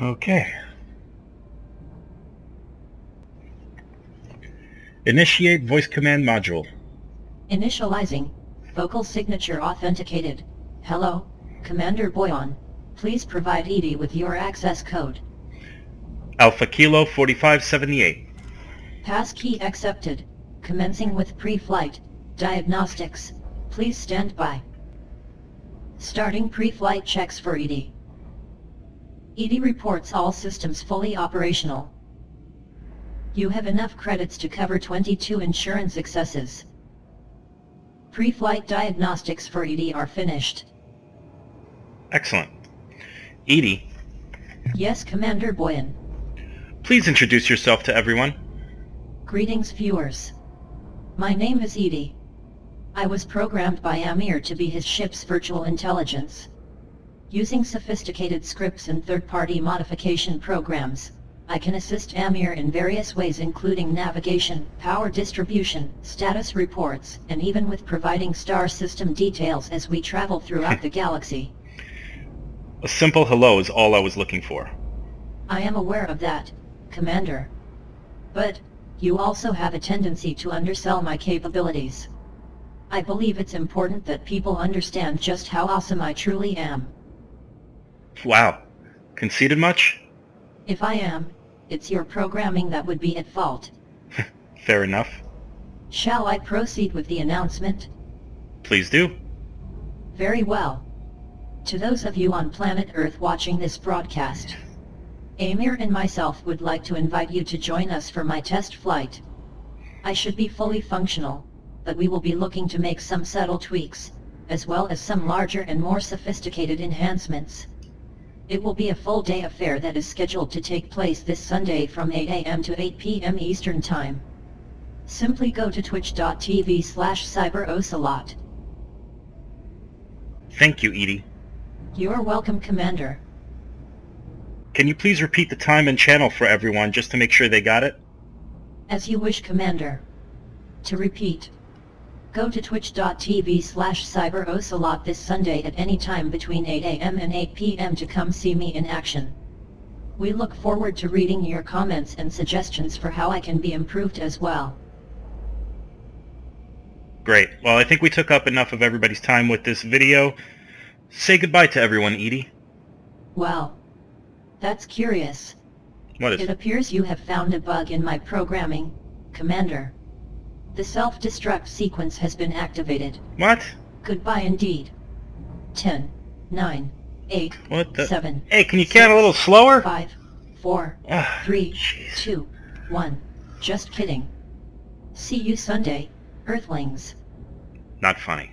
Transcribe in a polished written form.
Okay. Initiate voice command module. Initializing. Vocal signature authenticated. Hello, Commander Boyon. Please provide EDI with your access code. Alpha Kilo 4578. Passkey accepted. Commencing with pre-flight diagnostics. Please stand by. Starting pre-flight checks for EDI. EDI reports all systems fully operational. You have enough credits to cover 22 insurance excesses. Pre-flight diagnostics for EDI are finished. Excellent. EDI. Yes, Commander Boyon. Please introduce yourself to everyone. Greetings, viewers. My name is EDI. I was programmed by Amir to be his ship's virtual intelligence. Using sophisticated scripts and third-party modification programs, I can assist Amir in various ways, including navigation, power distribution, status reports, and even with providing star system details as we travel throughout the galaxy. A simple hello is all I was looking for. I am aware of that, Commander. But you also have a tendency to undersell my capabilities. I believe it's important that people understand just how awesome I truly am. Wow. Conceited much? If I am, it's your programming that would be at fault. Fair enough. Shall I proceed with the announcement? Please do. Very well. To those of you on planet Earth watching this broadcast, Amir and myself would like to invite you to join us for my test flight. I should be fully functional, but we will be looking to make some subtle tweaks, as well as some larger and more sophisticated enhancements. It will be a full-day affair that is scheduled to take place this Sunday from 8 a.m. to 8 p.m. Eastern Time. Simply go to twitch.tv/CyberOcelot. Thank you, EDI. You're welcome, Commander. Can you please repeat the time and channel for everyone just to make sure they got it? As you wish, Commander. To repeat, go to twitch.tv/CyberOcelot this Sunday at any time between 8 a.m. and 8 p.m. to come see me in action. We look forward to reading your comments and suggestions for how I can be improved as well. Great. Well, I think we took up enough of everybody's time with this video. Say goodbye to everyone, EDI. Wow. That's curious. What is it? It appears you have found a bug in my programming, Commander. The self-destruct sequence has been activated. What? Goodbye indeed. 10, 9, 8, what the? 7, hey, can you count a little slower? 5, 4, 3, geez. 2, 1. Just kidding. See you Sunday, Earthlings. Not funny.